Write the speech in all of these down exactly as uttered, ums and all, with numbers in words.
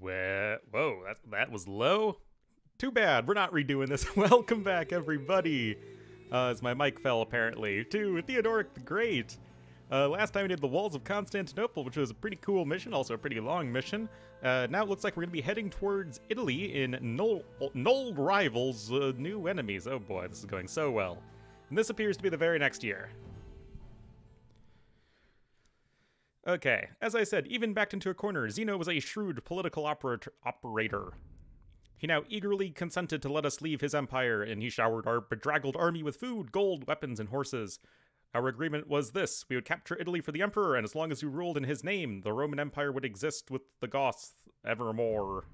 Well, whoa, that, that was low. Too bad, we're not redoing this. Welcome back, everybody. Uh, as my mic fell, apparently, to Theodoric the Great. Uh, last time we did the Walls of Constantinople, which was a pretty cool mission, also a pretty long mission. Uh, now it looks like we're going to be heading towards Italy in null, null rivals, uh, new enemies. Oh boy, this is going so well. And this appears to be the very next year. Okay, as I said, even backed into a corner, Zeno was a shrewd political operat operator. He now eagerly consented to let us leave his empire, and he showered our bedraggled army with food, gold, weapons, and horses. Our agreement was this: we would capture Italy for the emperor, and as long as we ruled in his name, the Roman Empire would exist with the Goths evermore.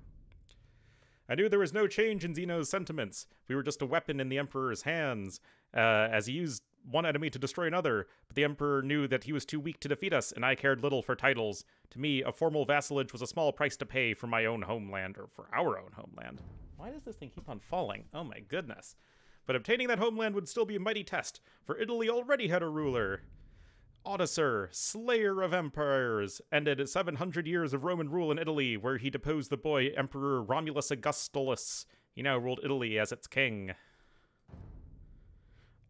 I knew there was no change in Zeno's sentiments. We were just a weapon in the emperor's hands, uh, as he used one enemy to destroy another, but the emperor knew that he was too weak to defeat us, and I cared little for titles. To me, a formal vassalage was a small price to pay for my own homeland, or for our own homeland. Why does this thing keep on falling? Oh my goodness. But obtaining that homeland would still be a mighty test, for Italy already had a ruler. Odoacer, slayer of empires, ended seven hundred years of Roman rule in Italy, where he deposed the boy Emperor Romulus Augustulus. He now ruled Italy as its king.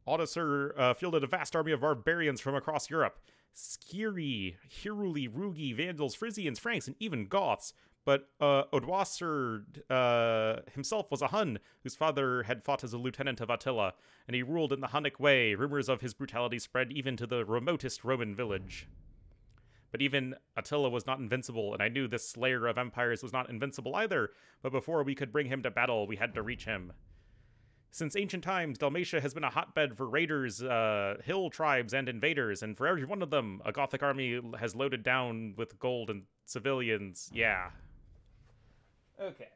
Odoacer uh, fielded a vast army of barbarians from across Europe. Skiri, Heruli, Rugi, Vandals, Frisians, Franks, and even Goths. But uh, Odoacer uh, himself was a Hun, whose father had fought as a lieutenant of Attila, and he ruled in the Hunnic way. Rumors of his brutality spread even to the remotest Roman village. But even Attila was not invincible, and I knew this slayer of empires was not invincible either, but before we could bring him to battle, we had to reach him. Since ancient times, Dalmatia has been a hotbed for raiders, uh, hill tribes, and invaders, and for every one of them, a Gothic army has loaded down with gold and civilians. Yeah. Okay.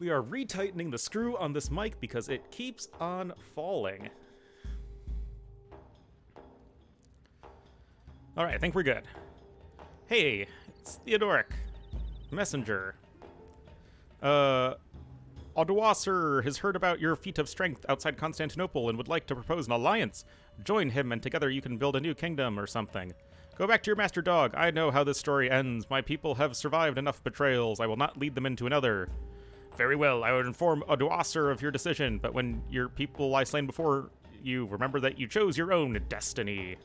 We are retightening the screw on this mic because it keeps on falling. All right, I think we're good. Hey, it's Theodoric, messenger. Uh... Odoacer has heard about your feat of strength outside Constantinople and would like to propose an alliance. Join him and together you can build a new kingdom or something. Go back to your master dog. I know how this story ends. My people have survived enough betrayals. I will not lead them into another. Very well. I would inform Odoacer of your decision, but when your people lie slain before you, remember that you chose your own destiny.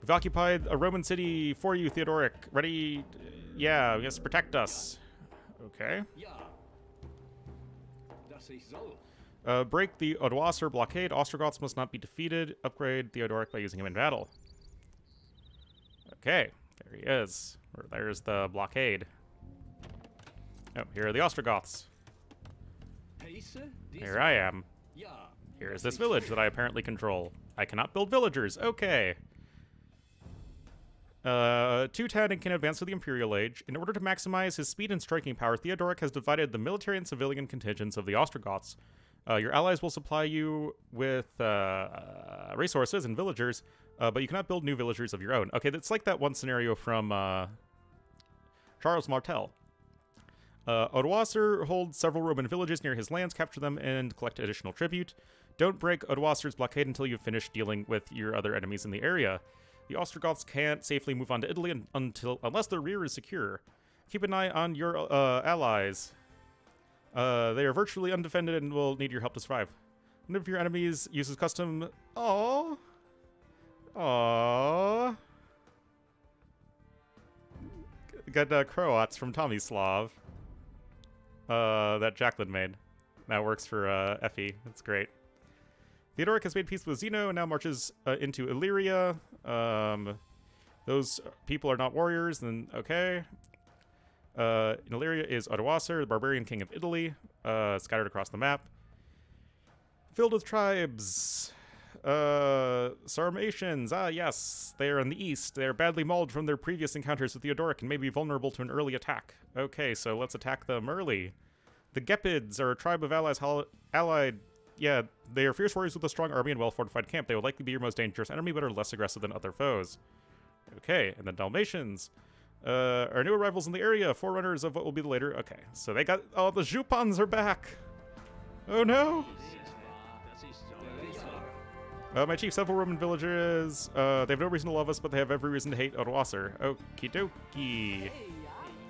We've occupied a Roman city for you, Theodoric. Ready? Yeah, yes, protect us. Okay. Yeah. Uh, break the Odoacer blockade. Ostrogoths must not be defeated. Upgrade Theodoric by using him in battle. Okay, there he is. Or there's the blockade. Oh, here are the Ostrogoths. Here I am. Here is this village that I apparently control. I cannot build villagers. Okay. Uh, two ten and can advance to the Imperial Age. In order to maximize his speed and striking power, Theodoric has divided the military and civilian contingents of the Ostrogoths. Uh, your allies will supply you with uh, resources and villagers, uh, but you cannot build new villagers of your own. Okay, that's like that one scenario from uh, Charles Martel. Uh, Odoacer holds several Roman villages near his lands, capture them, and collect additional tribute. Don't break Odoacer's blockade until you've finished dealing with your other enemies in the area. The Ostrogoths can't safely move on to Italy until unless their rear is secure. Keep an eye on your uh, allies. Uh, they are virtually undefended and will need your help to survive. One of your enemies uses custom... Aww. Aww. Got uh, Croats from Tomislav. Uh, that Jacqueline made. That works for uh, Effie. That's great. Theodoric has made peace with Zeno and now marches uh, into Illyria. Um, those people are not warriors, then okay. Uh, in Illyria is Odoacer, the barbarian king of Italy, uh, scattered across the map. Filled with tribes. Uh, Sarmatians, ah yes, they are in the east. They are badly mauled from their previous encounters with Theodoric and may be vulnerable to an early attack. Okay, so let's attack them early. The Gepids are a tribe of allies allied... Yeah, they are fierce warriors with a strong army and well-fortified camp. They will likely be your most dangerous enemy, but are less aggressive than other foes. Okay, and the Dalmatians uh, are new arrivals in the area, forerunners of what will be the later... Okay, so they got... Oh, the Zupans are back! Oh no! Uh, my chief, several Roman villagers. Uh, they have no reason to love us, but they have every reason to hate Odoacer. Okie dokie.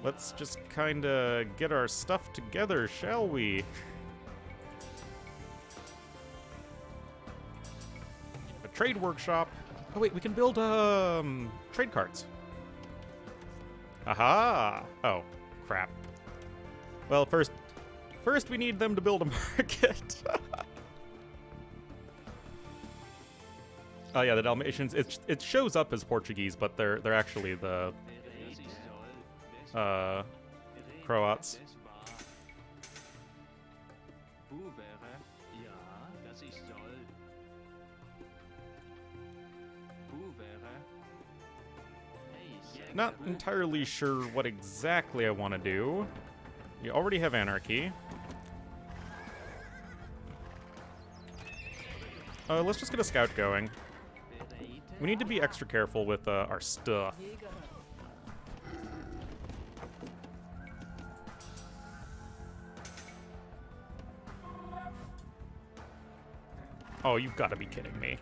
Let's just kind of get our stuff together, shall we? A trade workshop. Oh wait, we can build um trade carts. Aha! Oh, crap. Well, first, first we need them to build a market. Oh yeah, the Dalmatians. It it shows up as Portuguese, but they're they're actually the uh, Croats. Not entirely sure what exactly I want to do. You already have anarchy. Uh, let's just get a scout going. We need to be extra careful with uh, our stuff. Oh, you've got to be kidding me.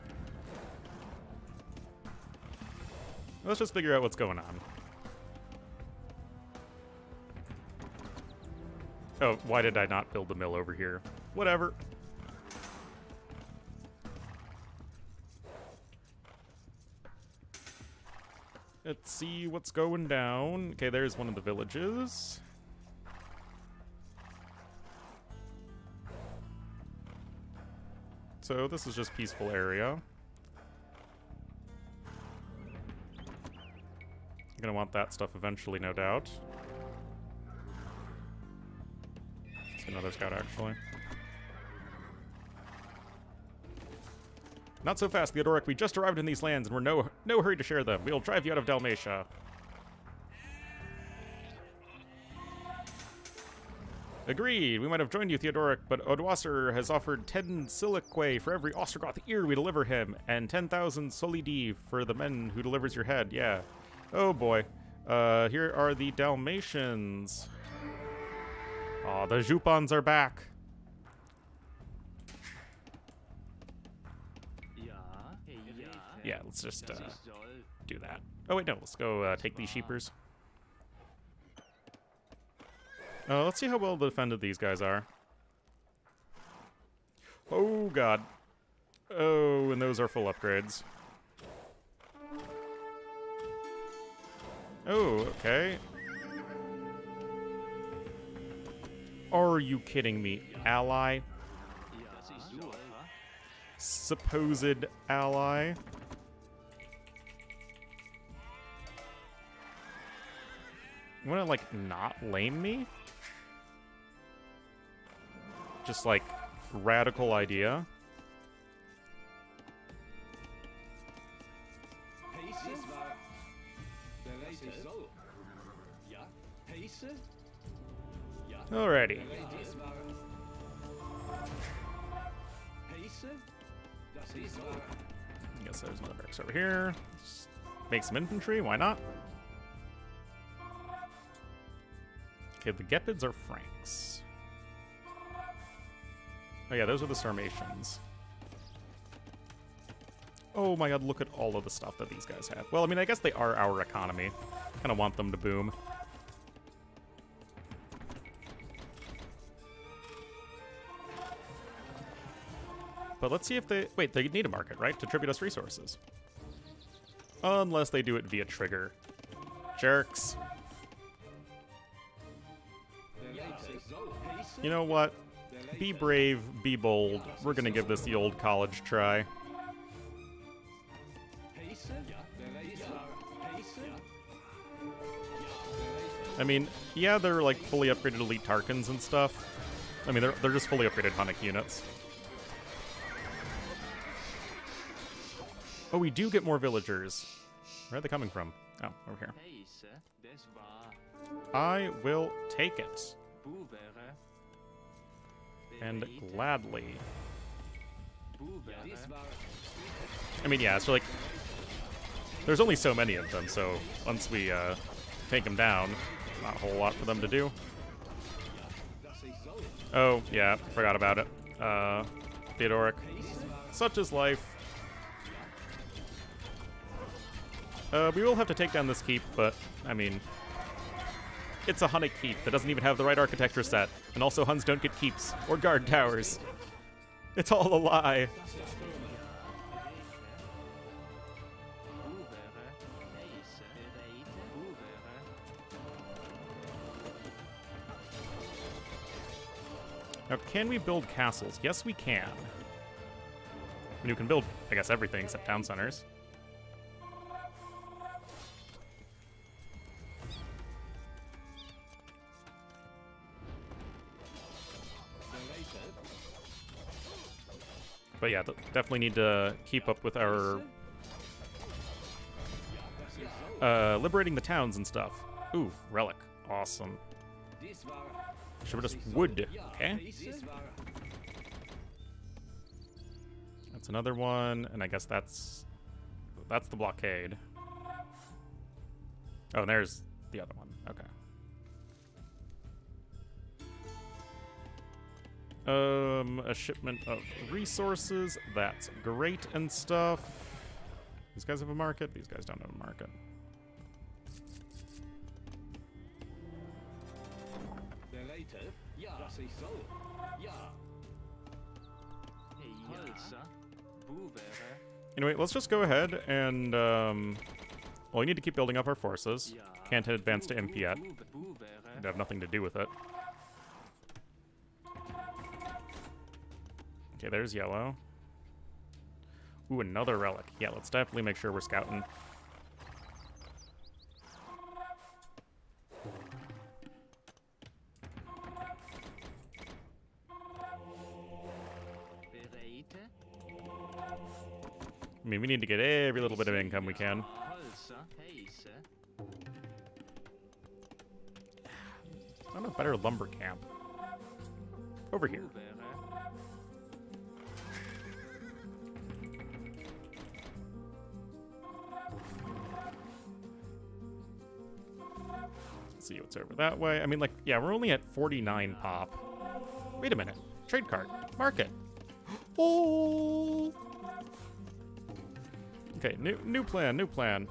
Let's just figure out what's going on. Oh, why did I not build the mill over here? Whatever. Let's see what's going down. Okay, there's one of the villages. So this is just peaceful area. You're gonna want that stuff eventually, no doubt. It's another scout, actually. Not so fast, Theodoric. We just arrived in these lands, and we're no no hurry to share them. We'll drive you out of Dalmatia. Agreed. We might have joined you, Theodoric, but Odoacer has offered ten silique for every Ostrogoth ear we deliver him, and ten thousand solidi for the men who delivers your head. Yeah. Oh boy. Uh, here are the Dalmatians. Aw, oh, the Zupans are back. Yeah, let's just uh, do that. Oh wait, no, let's go uh, take these sheepers. Uh, let's see how well defended these guys are. Oh god. Oh, and those are full upgrades. Oh, okay. Are you kidding me, ally? Supposed ally? You wanna, like, not lame me? Just, like, radical idea. Alrighty. I guess there's another barracks over here. Just make some infantry, why not? Okay, the Gepids are Franks. Oh yeah, those are the Sarmatians. Oh my god, look at all of the stuff that these guys have. Well, I mean, I guess they are our economy. Kind of want them to boom. But let's see if they... Wait, they need a market, right? To tribute us resources. Unless they do it via trigger. Jerks. You know what? Be brave, be bold. We're gonna give this the old college try. I mean, yeah, they're like fully upgraded elite Tarkins and stuff. I mean, they're, they're just fully upgraded Hunnic units. Oh, we do get more villagers. Where are they coming from? Oh, over here. I will take it. And gladly. I mean, yeah, so like, there's only so many of them, so once we uh, take them down, not a whole lot for them to do. Oh, yeah, forgot about it. uh, Theodoric. Such is life. Uh, we will have to take down this keep, but, I mean, it's a Hunnic keep that doesn't even have the right architecture set. And also Huns don't get keeps or guard towers. It's all a lie. Now, can we build castles? Yes, we can. I mean, we can build, I guess, everything except town centers. But yeah, definitely need to keep up with our uh, liberating the towns and stuff. Ooh, relic. Awesome. Should we just wood? Okay. That's another one, and I guess that's that's the blockade. Oh, and there's the other one. Okay. Um, a shipment of resources. That's great and stuff. These guys have a market. These guys don't have a market. Anyway, let's just go ahead and, um... well, we need to keep building up our forces. Can't hit advance to imp yet. It'd have nothing to do with it. Okay, there's yellow. Ooh, another relic. Yeah, let's definitely make sure we're scouting. I mean, we need to get every little bit of income we can. I'm a better lumber camp. Over here. See what's over that way. I mean, like, yeah, we're only at forty-nine pop. Wait a minute. Trade card. Market. Oh! Okay, new new plan, new plan.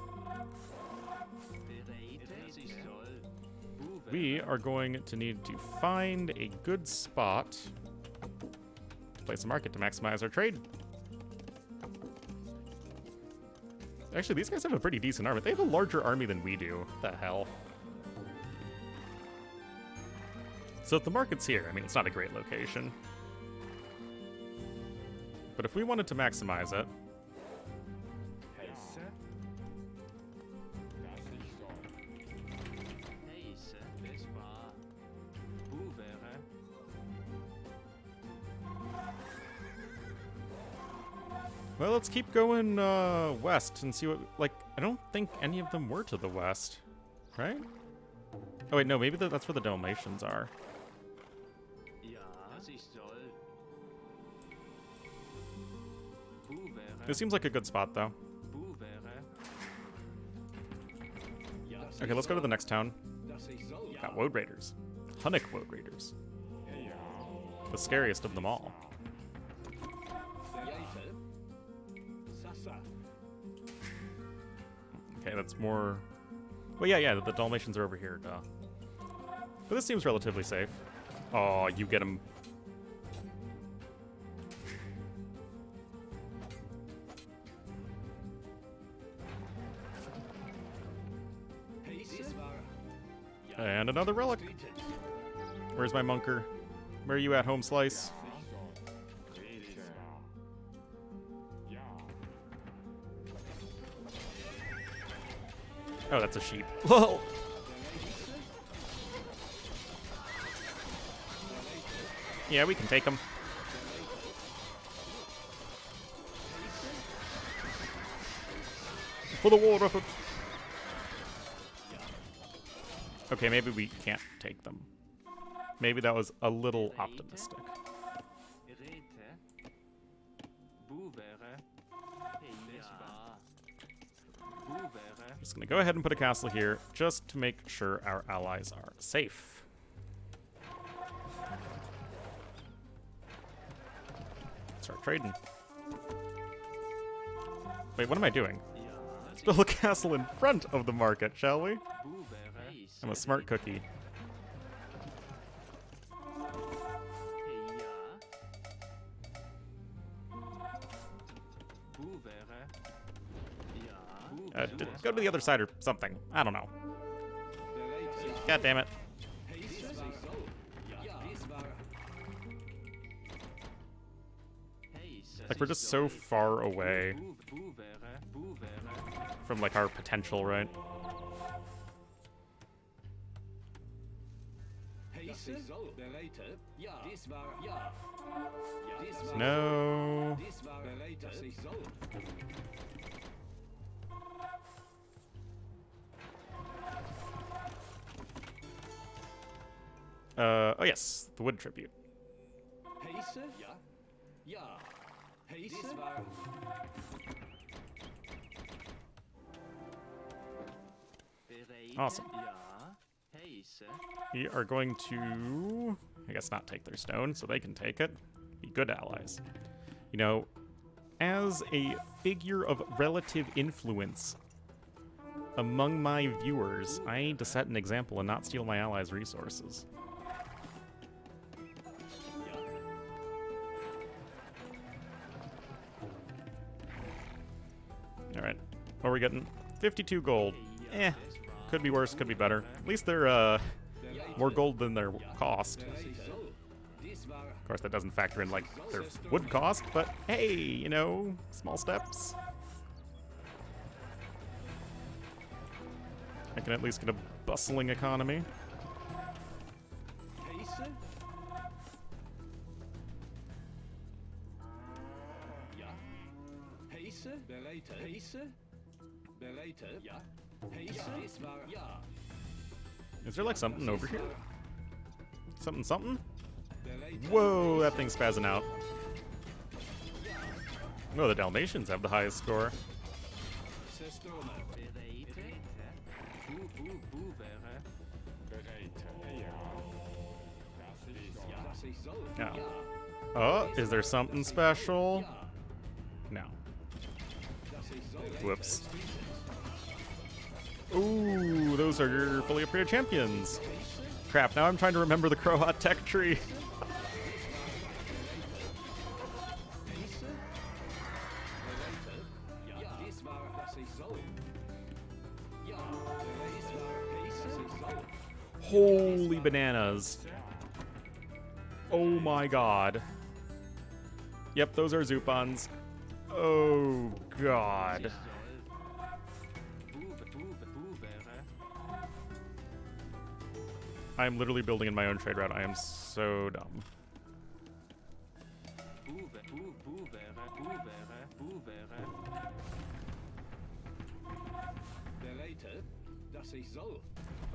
We are going to need to find a good spot to place a market to maximize our trade. Actually, these guys have a pretty decent army. They have a larger army than we do. What the hell? So if the market's here, I mean, it's not a great location. But if we wanted to maximize it... Well, let's keep going uh, west and see what... Like, I don't think any of them were to the west, right? Oh, wait, no, maybe the, that's where the Dalmatians are. It seems like a good spot, though. Okay, let's go to the next town. Got Woad Raiders. Hunnic Woad Raiders. The scariest of them all. Okay, that's more... Well, yeah, yeah, the Dalmatians are over here, duh. But this seems relatively safe. Oh, you get them. And another relic. Where's my monker? Where are you at, home slice? Oh, that's a sheep. Whoa! Yeah, we can take them. For the water. For... Okay, maybe we can't take them. Maybe that was a little optimistic. Just gonna go ahead and put a castle here just to make sure our allies are safe. start trading. Wait, what am I doing? Let's build a castle in front of the market, shall we? I'm a smart cookie. Uh, go to the other side or something. I don't know. God damn it. Like, we're just so far away from, like, our potential, right? No. Uh, oh yes, the wood tribute. Awesome. We are going to, I guess, not take their stone, so they can take it. Be good allies. You know, as a figure of relative influence among my viewers, I need to set an example and not steal my allies' resources. Alright, what are we getting? fifty-two gold. Eh, could be worse, could be better. At least they're uh, more gold than their cost. Of course, that doesn't factor in, like, their wood cost, but hey, you know, small steps. I can at least get a bustling economy. Is there like something over here? Something, something? Whoa, that thing's spazzing out. No, oh, the Dalmatians have the highest score. Oh. Oh, is there something special? No. Whoops. Ooh, those are your fully upgraded champions. Crap, now I'm trying to remember the Croat tech tree. Holy bananas. Oh my god. Yep, those are Zupans. Oh god. I'm literally building in my own trade route. I am so dumb.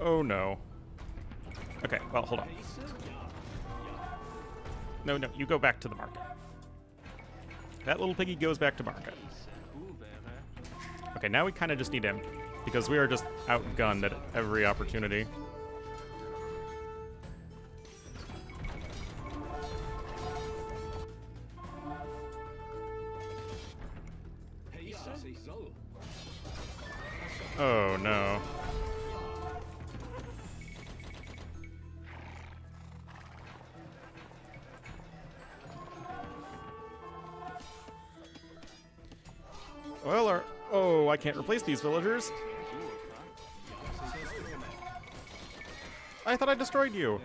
Oh no. Okay, well, hold on. No, no, you go back to the market. That little piggy goes back to market. Okay, now we kind of just need him, because we are just outgunned at every opportunity. Oh, no. Well, our... Oh, I can't replace these villagers. I thought I destroyed you.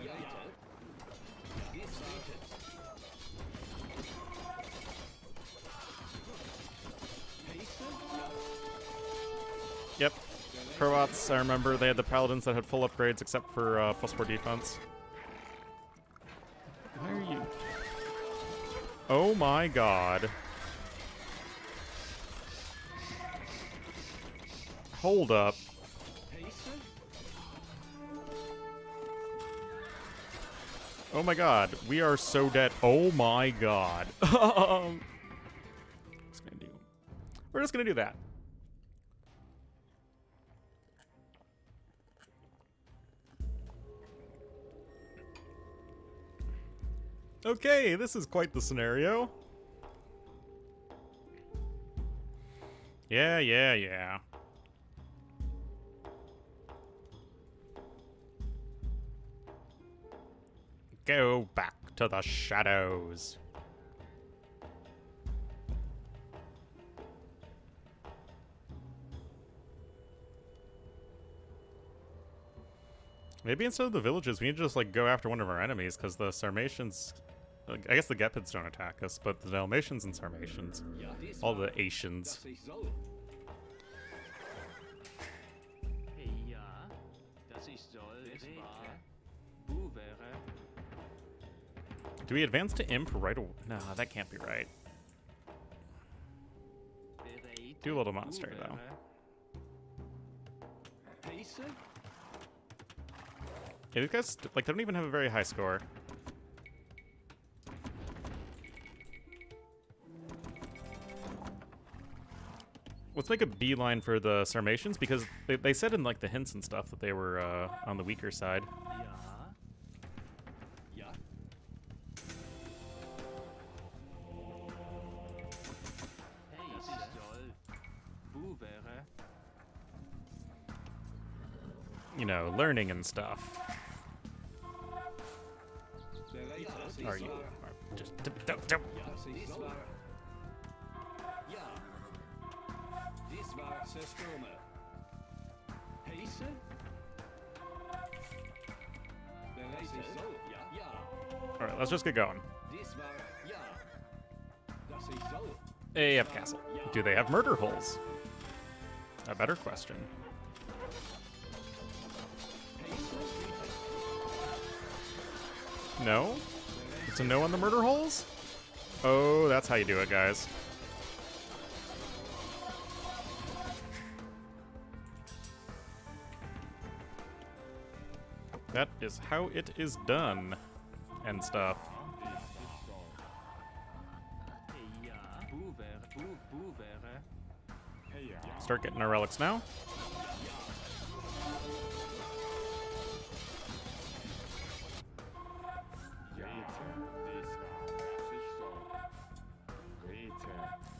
Yep. Croats, I remember, they had the paladins that had full upgrades except for uh, plus four defense. Why are you... Oh my god. Hold up. Oh my god, we are so dead. Oh my god. um, just gonna do. We're just gonna do that. Okay, this is quite the scenario. Yeah, yeah, yeah. Go back to the shadows. Maybe instead of the villages, we need to just, like, go after one of our enemies, because the Sarmatians... I guess the Gepids don't attack us, but the Dalmatians and Sarmatians. All the Asians. Do we advance to Imp right away? No, that can't be right. Do a little monster, though. Yeah, these guys, like, they don't even have a very high score. Let's make a beeline for the Sarmatians, because they, they said in, like, the hints and stuff that they were uh, on the weaker side. Yeah. Yeah. You know, learning and stuff. Are you are just don't, don't. All right, let's just get going. They have castle. Do they have murder holes? A better question. No? It's a no on the murder holes? Oh, that's how you do it, guys. That is how it is done and stuff. Start getting our relics now.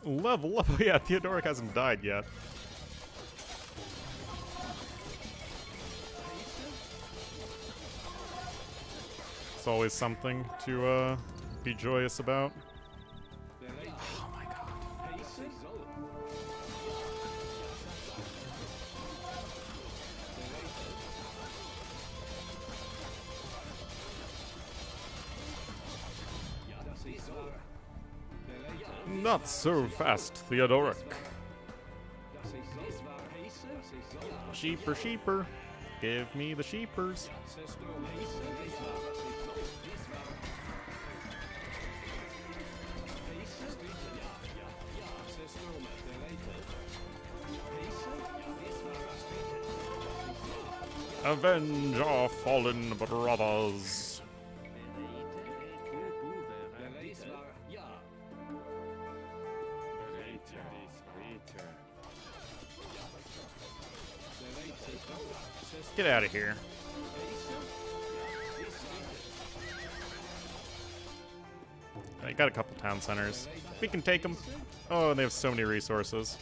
Level up. Yeah, Theodoric hasn't died yet. It's always something to uh, be joyous about. Oh my god. Not so fast, Theodoric. Sheeper, sheeper. Give me the sheepers. Avenge our fallen brothers. Get out of here. I got a couple town centers. We can take them. Oh, and they have so many resources.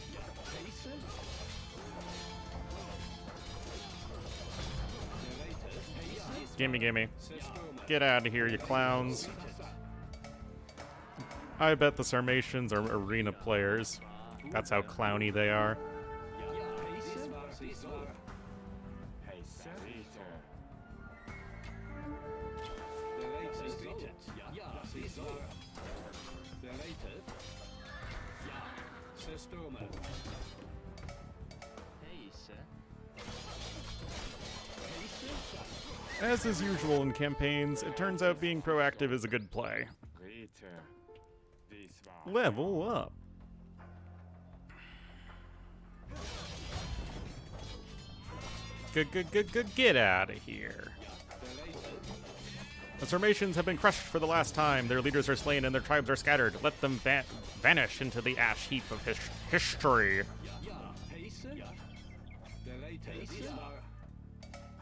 Gimme, gimme. Get out of here, you clowns. I bet the Sarmatians are arena players. That's how clowny they are. As is usual in campaigns, it turns out being proactive is a good play. Level up. Good, good, good, good. Get out of here. The Sarmatians have been crushed for the last time. Their leaders are slain and their tribes are scattered. Let them va vanish into the ash heap of his history.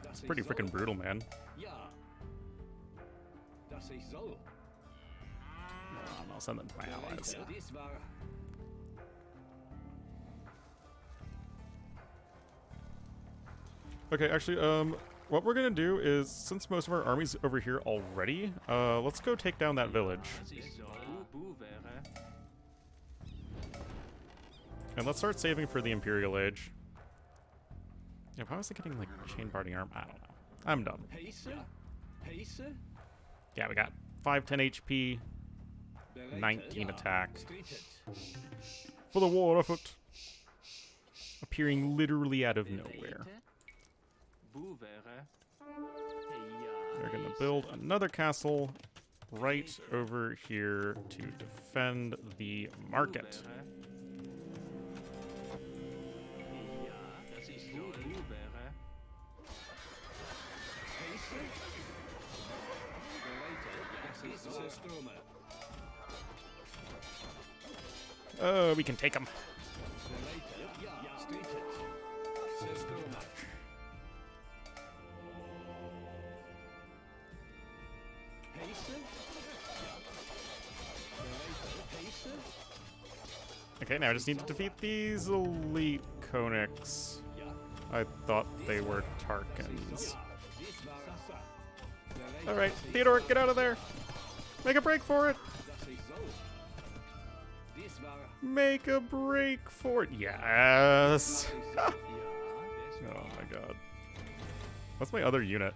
It's pretty freaking brutal, man. I'll send them to my allies. Okay, actually, um, what we're gonna do is, since most of our army's over here already, uh, let's go take down that village. And let's start saving for the Imperial Age. Yeah, how is it getting, like, chain parting arm? I don't know. I'm done. Yeah, we got five ten H P, nineteen attack. For the war effort. Appearing literally out of nowhere. They're gonna build another castle right over here to defend the market. Oh, we can take them. Okay, now I just need to defeat these elite Konniks. I thought they were Tarkins. Alright, Theodoric, get out of there! Make a break for it! Make a break for it! Yes! Oh my god. What's my other unit?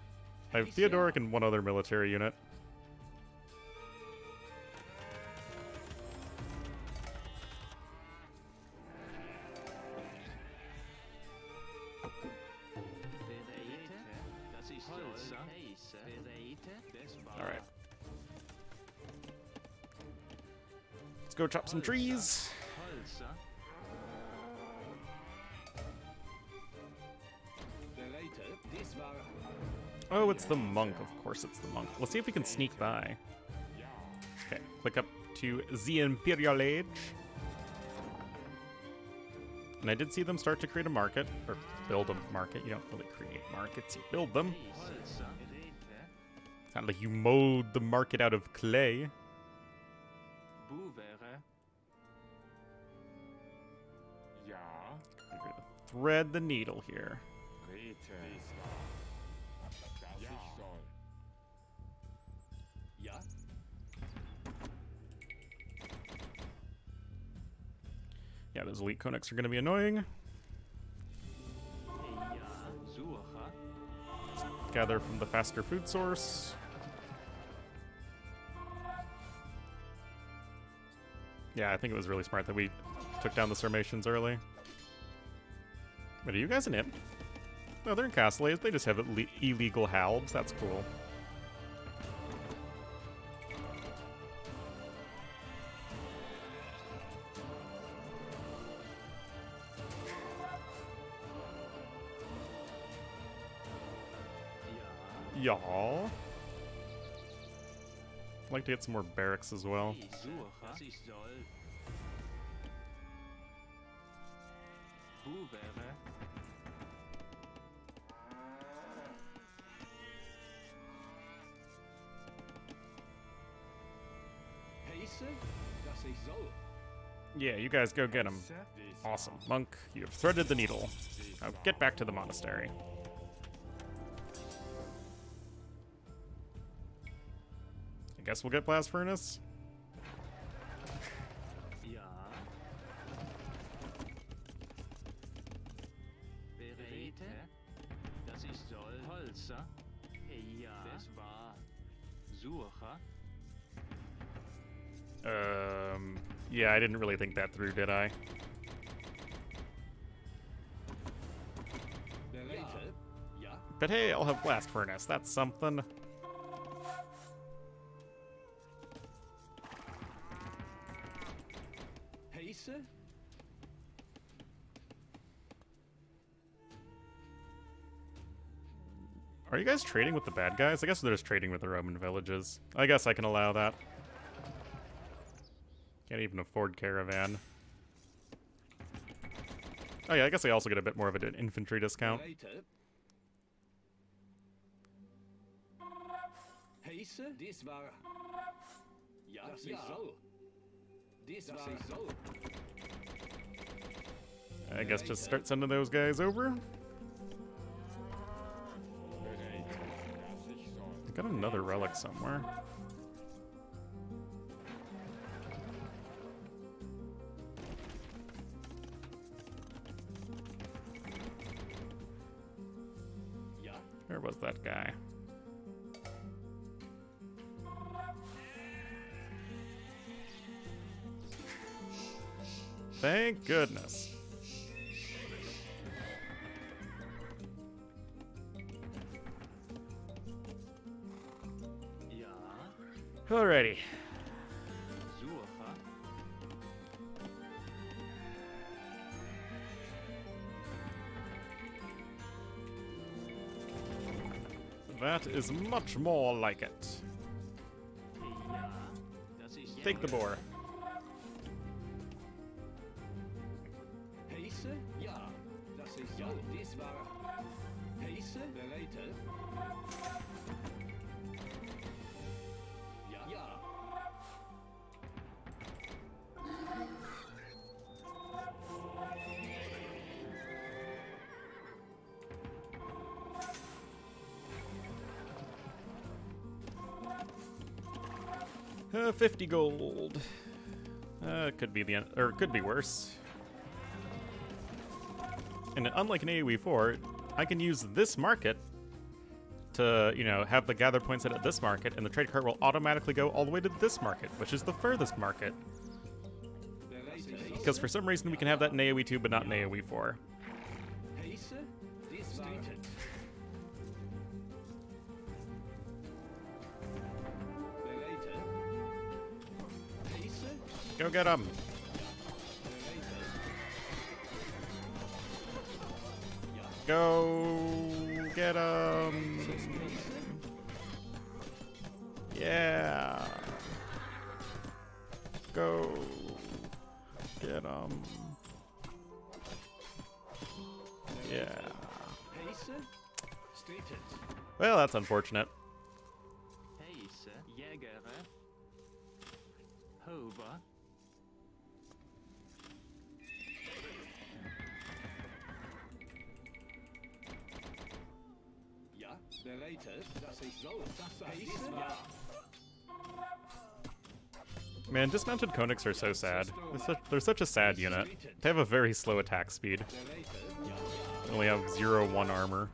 I have Theodoric and one other military unit. Alright. Let's go chop some trees. Oh, it's the monk. Of course it's the monk. Let's see if we can sneak by. Okay, click up to the Imperial Age. And I did see them start to create a market, or build a market. You don't really create markets, you build them. It's not like you mold the market out of clay. I'm going to thread the needle here. Yeah, those elite Konniks are going to be annoying. Gather from the faster food source. Yeah, I think it was really smart that we took down the Sarmatians early. Wait, are you guys an imp? No, they're in Castle Age. They just have Ill illegal halbs. That's cool. Y'all. I'd like to get some more barracks as well. Yeah, you guys go get him. Awesome. Monk, you have threaded the needle. Now get back to the monastery. I guess we'll get Blast Furnace. Yeah. Um, yeah, I didn't really think that through, did I? But hey, I'll have Blast Furnace. That's something. Are you guys trading with the bad guys? I guess they're just trading with the Roman villages. I guess I can allow that. Can't even afford Caravan. Oh yeah, I guess I also get a bit more of an infantry discount. I guess just start sending those guys over. Got another relic somewhere. Where was that guy? Thank goodness. Yeah. Alrighty. That is much more like it. Take the boar. Uh, fifty gold. Uh, could be the end, or could be worse. And unlike an A O E four, I can use this market to, you know, have the gather points at this market, and the trade cart will automatically go all the way to this market, which is the furthest market. Because for some reason we can have that in A O E two, but not in A O E four. Go get him. Go get him. Yeah. Go get him. Yeah. Well, that's unfortunate. Man, dismounted Konniks are so sad. They're such, they're such a sad unit. They have a very slow attack speed. They only have zero one armor.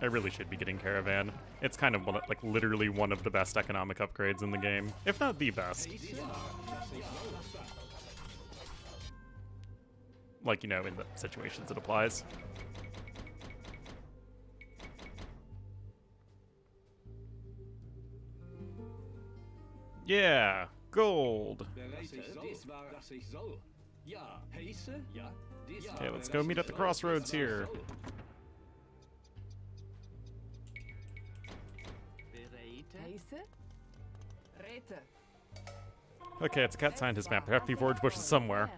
I really should be getting Caravan. It's kind of, one of, like, literally one of the best economic upgrades in the game, if not the best. Like, you know, in the situations it applies. Yeah, gold. Okay, let's go meet at the crossroads here. Okay, it's a cat signed his map. There have to be forage bushes somewhere.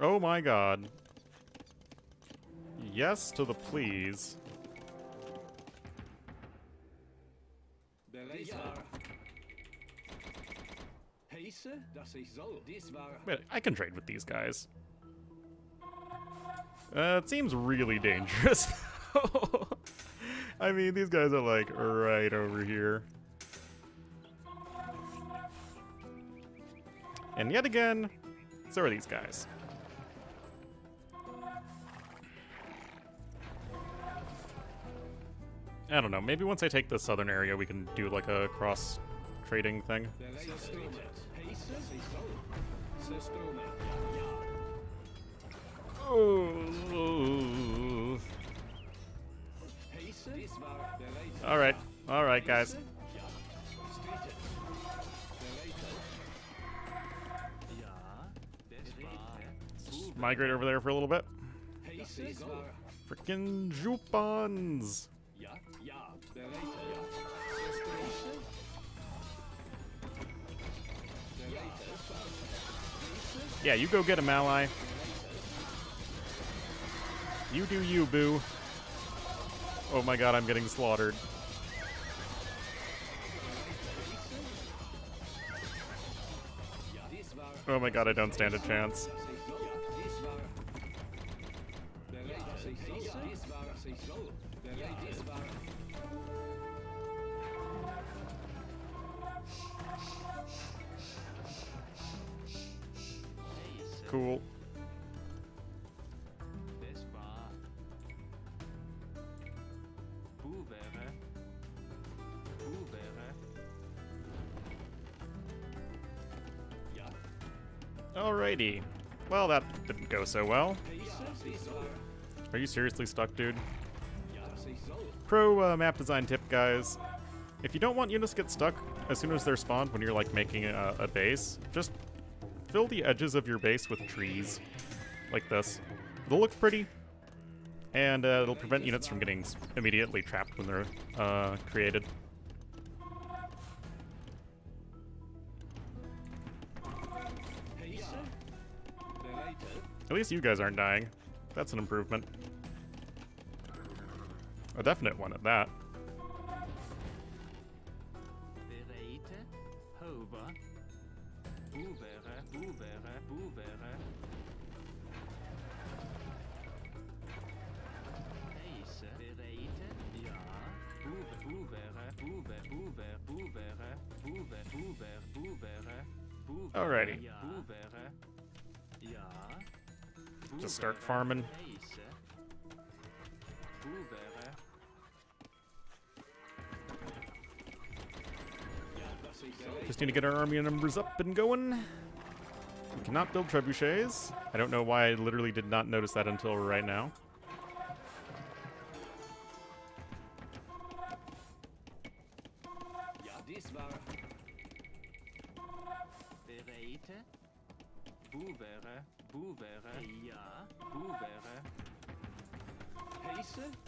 Oh my god. Yes to the please. Wait, I can trade with these guys. Uh, it seems really dangerous, though. I mean, these guys are, like, right over here. And yet again, so are these guys. I don't know, maybe once I take the southern area, we can do, like, a cross-trading thing. Oh. All right, all right, guys. Just migrate over there for a little bit. Frickin' Zupans! Yeah, you go get him, ally. You do you, boo. Oh my god, I'm getting slaughtered. Oh my god, I don't stand a chance. Cool. Alrighty. Well, that didn't go so well. Are you seriously stuck, dude? Pro uh, map design tip, guys. If you don't want units to get stuck as soon as they're spawned when you're like making a, a base, just fill the edges of your base with trees, like this. It'll look pretty, and uh, it'll prevent units from getting immediately trapped when they're uh, created. At least you guys aren't dying. That's an improvement. A definite one at that. Alrighty. Just start farming. Just need to get our army numbers up and going. We cannot build trebuchets. I don't know why I literally did not notice that until right now.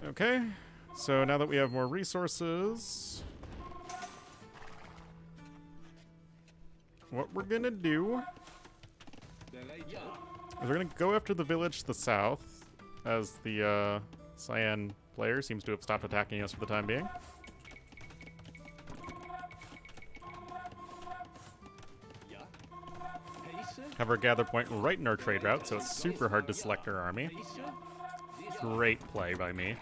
Okay, so now that we have more resources, what we're gonna do is we're gonna go after the village to the south, as the uh, Cyan player seems to have stopped attacking us for the time being. Have our gather point right in our trade route, so it's super hard to select our army. Great play by me.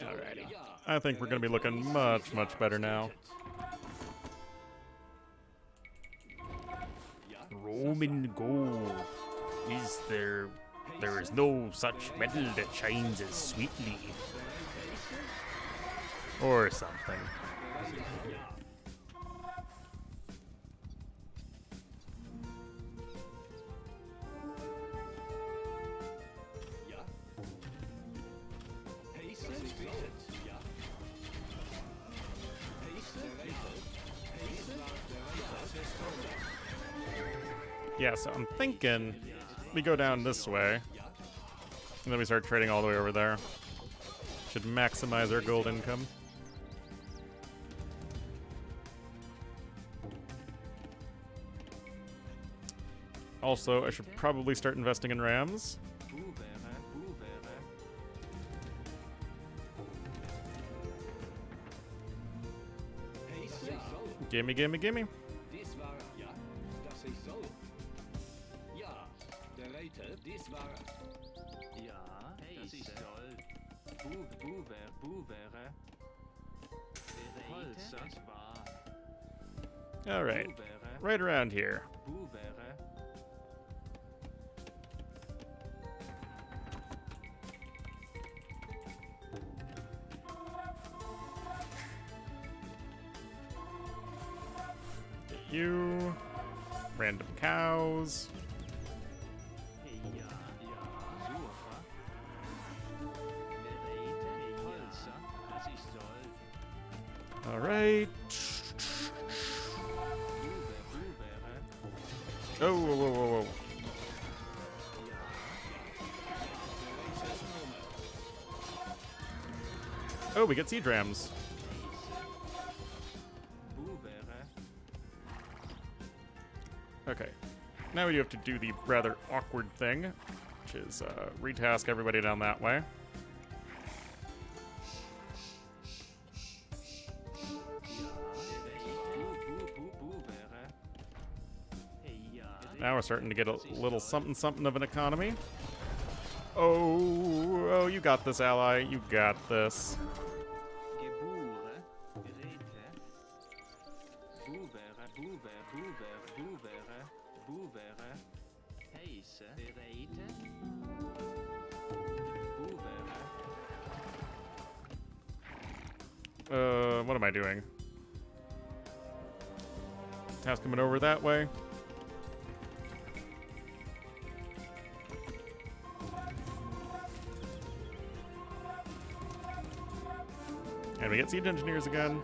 Alrighty. I think we're going to be looking much, much better now. Roman gold is there. There is no such metal that shines as sweetly. Or something. Yeah, so I'm thinking we go down this way, and then we start trading all the way over there. Should maximize our gold income. Also, I should probably start investing in rams. Gimme, gimme, gimme. All right, right around here. Get you, random cows. All right. Oh, whoa, whoa, whoa, whoa. Oh, we get Seedrams. Okay. Now we do have to do the rather awkward thing, which is uh, retask everybody down that way. Now we're starting to get a little something something of an economy. Oh, oh, you got this, ally. You got this. Uh, what am I doing? Task coming over that way. And we get Siege Engineers again.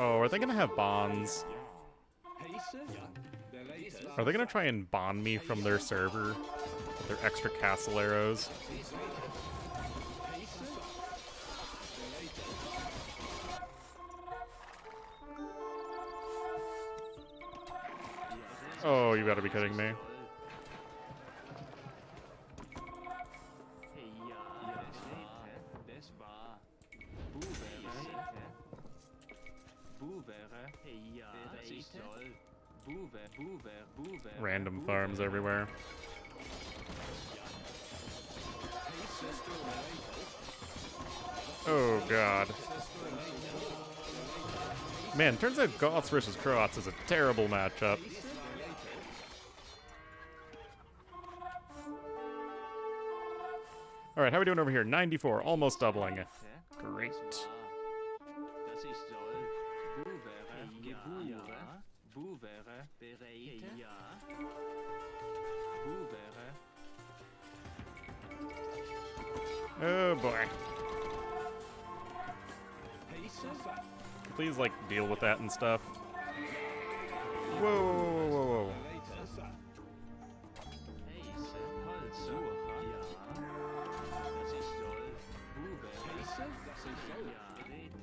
Oh, are they gonna have bonds? Are they gonna try and bond me from their server? Their extra castle arrows. Oh, you gotta be kidding me. Random farms everywhere. Oh god. Man, turns out Goths versus Croats is a terrible matchup. Alright, how are we doing over here? ninety-four, almost doubling. Great. Oh boy. Please, like, deal with that and stuff. Whoa, whoa, whoa, whoa.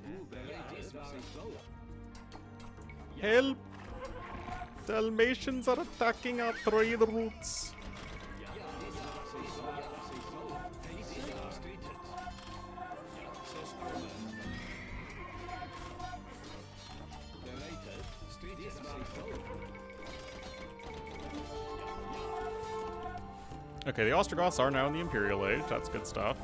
Help! Dalmatians are attacking our trade routes. Okay, the Ostrogoths are now in the Imperial Age. That's good stuff.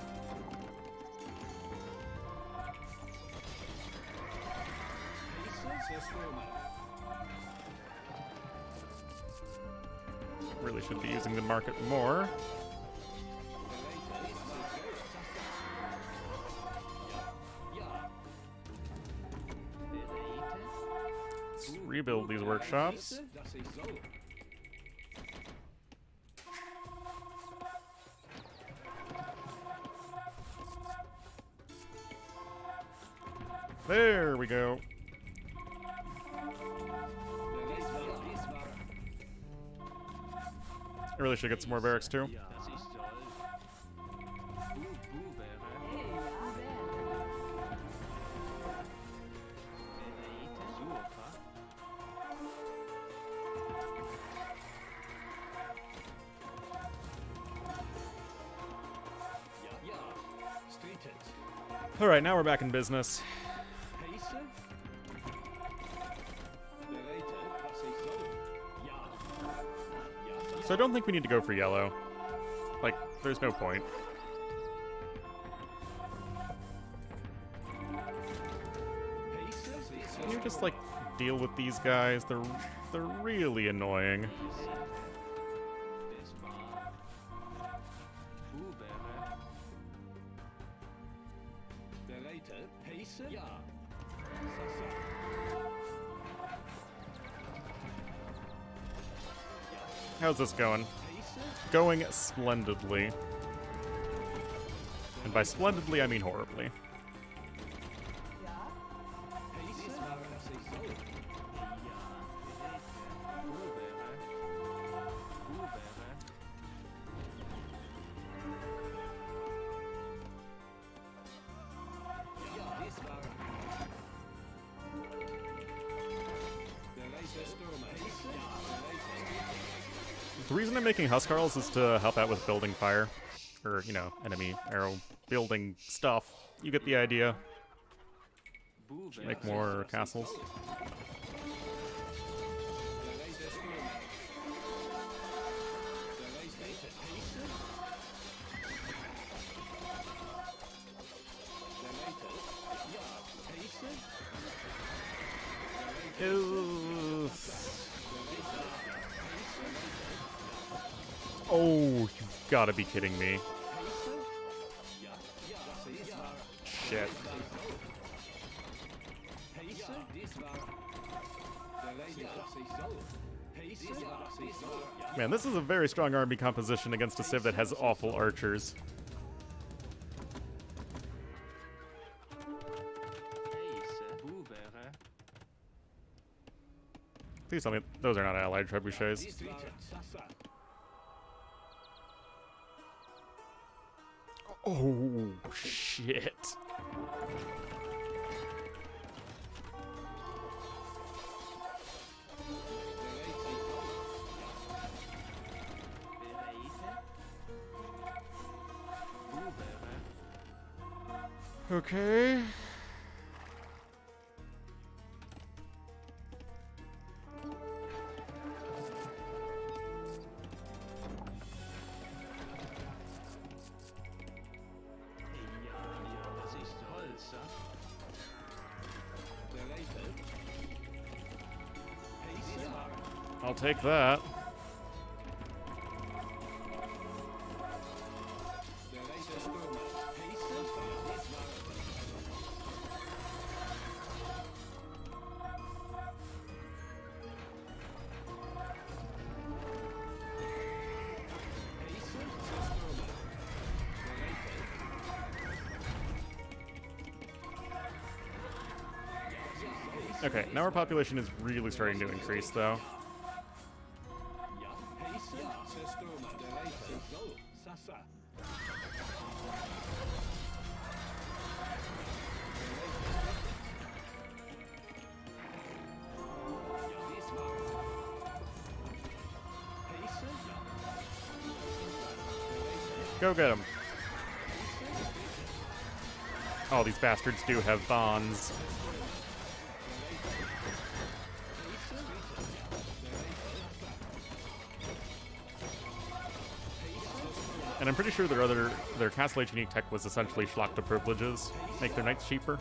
Really should be using the market more. Let's rebuild these workshops. There we go. I really should get some more barracks too. All right, now we're back in business. So I don't think we need to go for yellow. Like, there's no point. Can you just, like, deal with these guys? They're, they're really annoying. How's this going? Going splendidly. And by splendidly, I mean horribly. The reason I'm making Huscarls is to help out with building fire. Or, you know, enemy arrow building stuff. You get the idea. Should make more castles. Oof. Oh, you've got to be kidding me. Shit. Man, this is a very strong army composition against a civ that has awful archers. Please tell me those are not allied trebuchets. Oh, shit. Okay. I'll take that. Okay, now our population is really starting to increase, though. Go get him. Oh, these bastards do have bonds. And I'm pretty sure their other their castle age unique tech was essentially schlock to privileges, make their knights cheaper.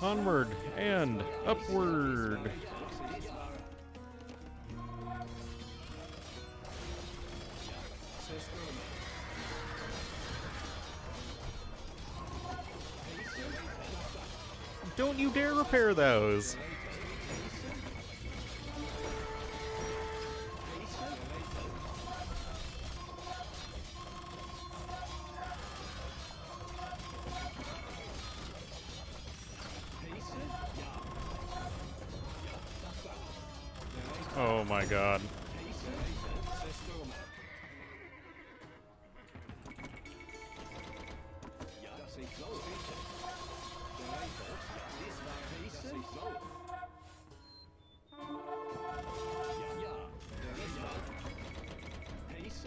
Onward and upward. Don't you dare repair those. Oh my god.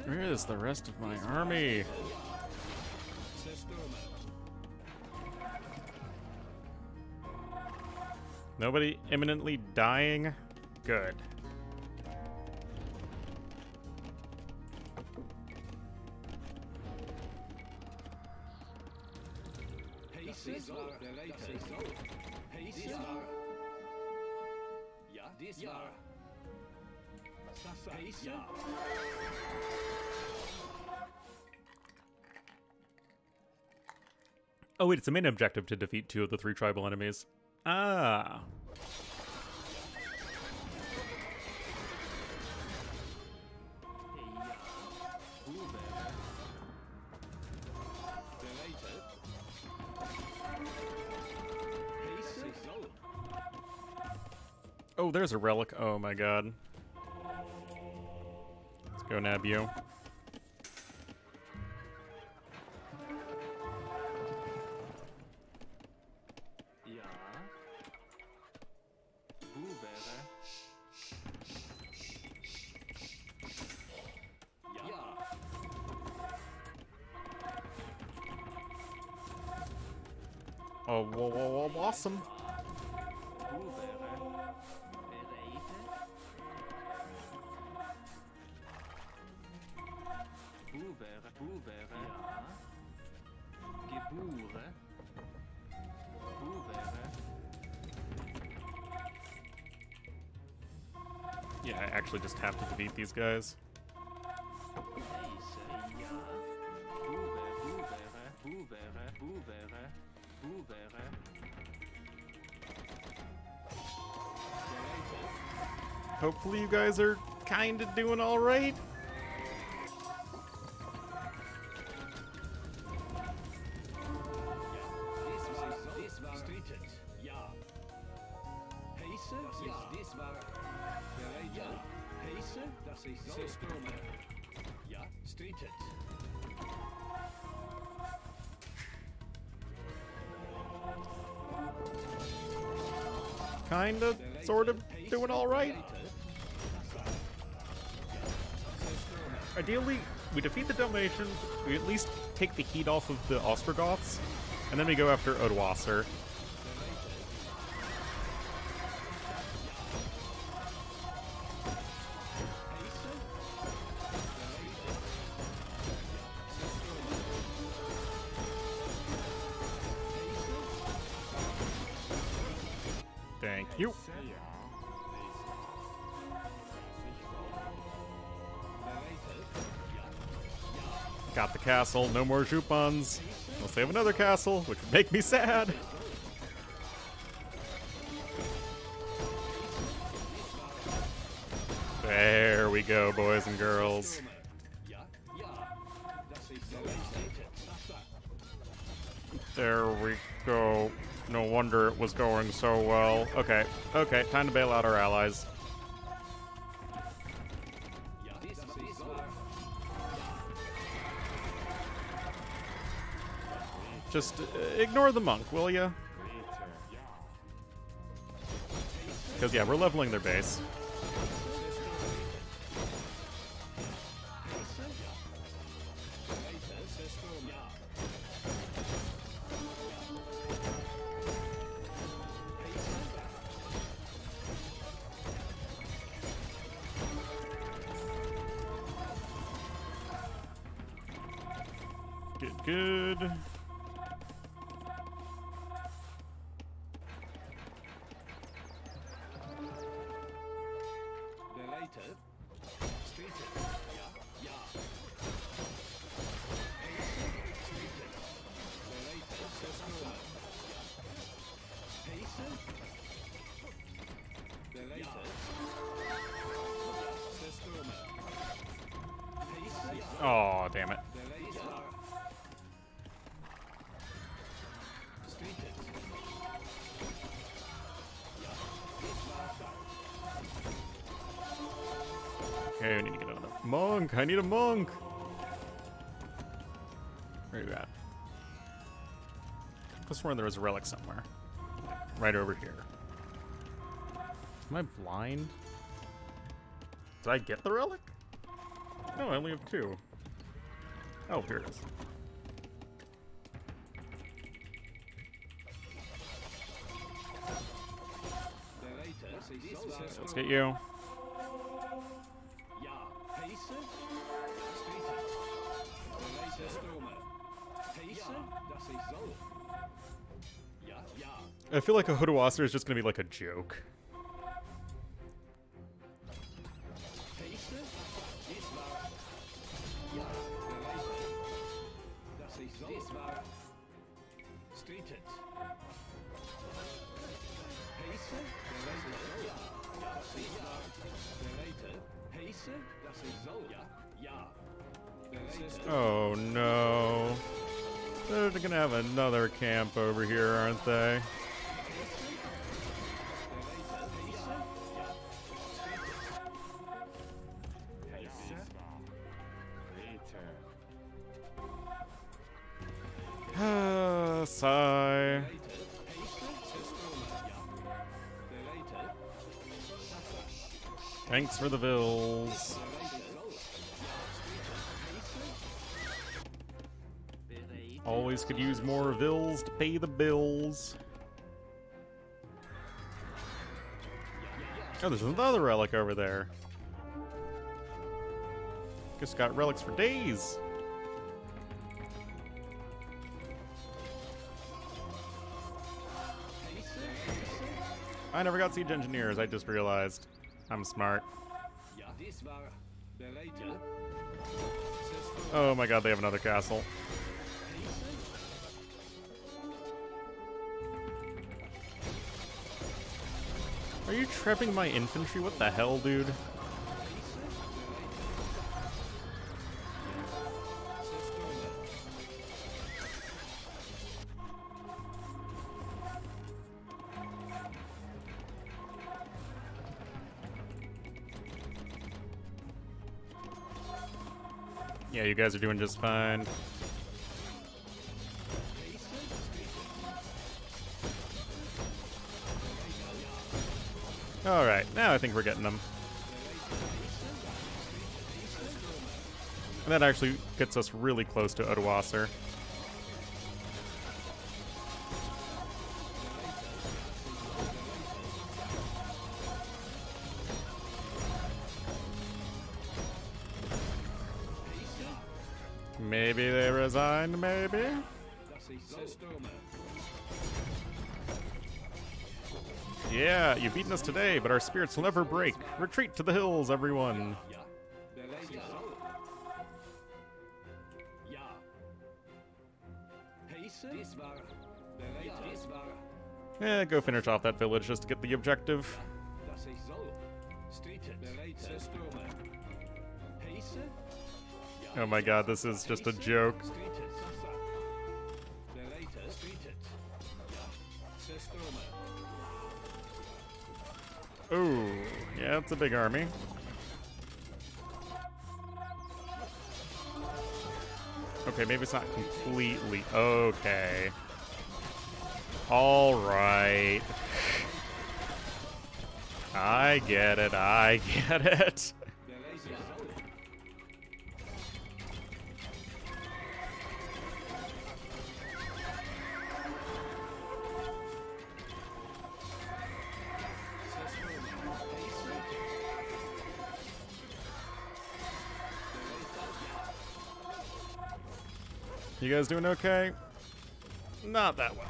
Where is the rest of my army? Nobody imminently dying? Good. Oh wait, it's the main objective to defeat two of the three tribal enemies. Ah. Oh, there's a relic. Oh my god. Let's go nab you. Oh, whoa, whoa, whoa, awesome. Yeah, I actually just have to defeat these guys. Hopefully you guys are kinda doing alright. Kinda, sort of, doing alright. Ideally, we defeat the Dalmatians, we at least take the heat off of the Ostrogoths, and then we go after Odoacer. Thank you. Got the castle, no more Zupans. Unless they have another castle, which would make me sad. There we go, boys and girls. There we go. No wonder it was going so well. Okay, okay, time to bail out our allies. Just uh, ignore the monk, will ya? Because, yeah, we're leveling their base. Good, good. Oh, damn it. Okay, I need to get another monk. I need a monk. Where are you at? I could swear there was a relic somewhere. Right over here. Am I blind? Did I get the relic? No, I only have two. Oh, here it is. Let's get you. I feel like a Odoacer is just going to be like a joke. Oh no. They're gonna have another camp over here, aren't they? Ah, sigh. Thanks for the bills. Always could use more vills to pay the bills. Oh, there's another relic over there. Just got relics for days. I never got Siege Engineers, I just realized. I'm smart. Oh my god, they have another castle. Are you trapping my infantry? What the hell, dude? Yeah, you guys are doing just fine. Alright, now I think we're getting them. And that actually gets us really close to Odoacer. Maybe they resigned, maybe? Yeah, you've beaten us today, but our spirits will never break. Retreat to the hills, everyone. Yeah, go finish off that village just to get the objective. Oh my god, this is just a joke. Ooh, yeah, it's a big army. Okay, maybe it's not completely... Okay. Alright. I get it, I get it. You guys doing okay? Not that well.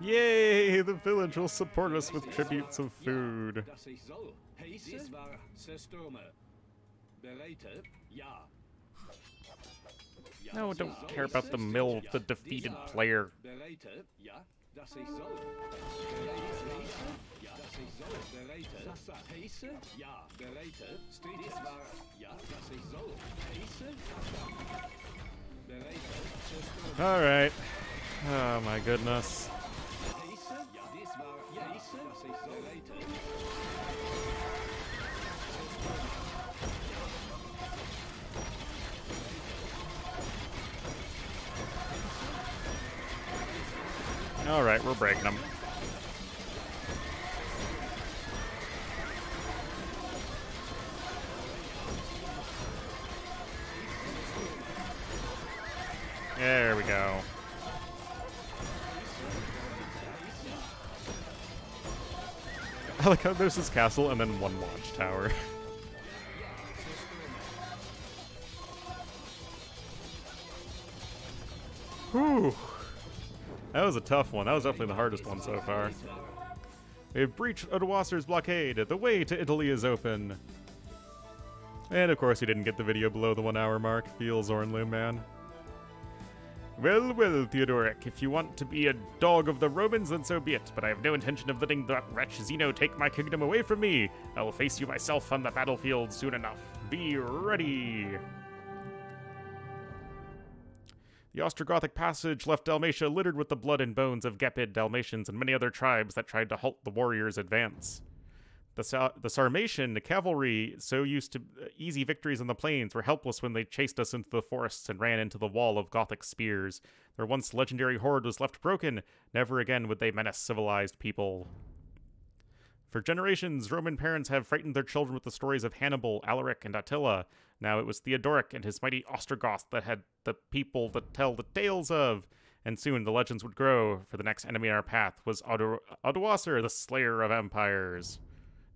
Yay! The village will support us with tributes of food. No, don't care about the mill of the defeated player. All right. Oh my goodness. Alright, we're breaking them. There we go. I like how there's this castle and then one watchtower. Whew. That was a tough one. That was definitely the hardest one so far. We've breached Odoacer's blockade. The way to Italy is open. And of course, you didn't get the video below the one hour mark. Feels Ornlu, man. Well, well, Theodoric, if you want to be a dog of the Romans, then so be it. But I have no intention of letting that wretch Zeno take my kingdom away from me. I will face you myself on the battlefield soon enough. Be ready. The Ostrogothic passage left Dalmatia littered with the blood and bones of Gepid, Dalmatians, and many other tribes that tried to halt the warriors' advance. The, Sa the Sarmatian cavalry, so used to easy victories on the plains, were helpless when they chased us into the forests and ran into the wall of Gothic spears. Their once legendary horde was left broken. Never again would they menace civilized people. For generations, Roman parents have frightened their children with the stories of Hannibal, Alaric, and Attila. Now it was Theodoric and his mighty Ostrogoths that had the people that tell the tales of. And soon the legends would grow, for the next enemy in our path was Odo Odoacer, the slayer of empires.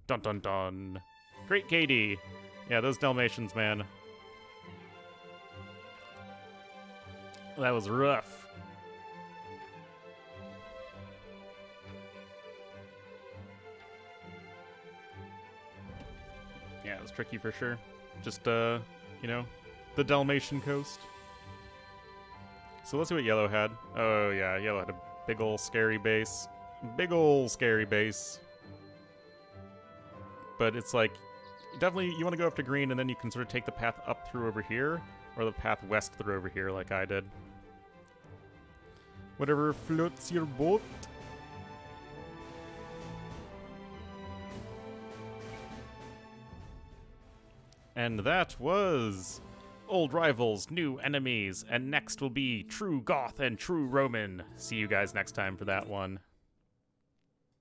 Dun dun dun. Great K D. Yeah, those Dalmatians, man. That was rough. Yeah, it was tricky for sure. Just, uh, you know, the Dalmatian coast. So let's see what Yellow had. Oh, yeah, Yellow had a big ol' scary base. Big ol' scary base. But it's like, definitely you want to go up to green, and then you can sort of take the path up through over here, or the path west through over here like I did. Whatever floats your boat. And that was old rivals, new enemies, and next will be true Goth and true Roman. See you guys next time for that one.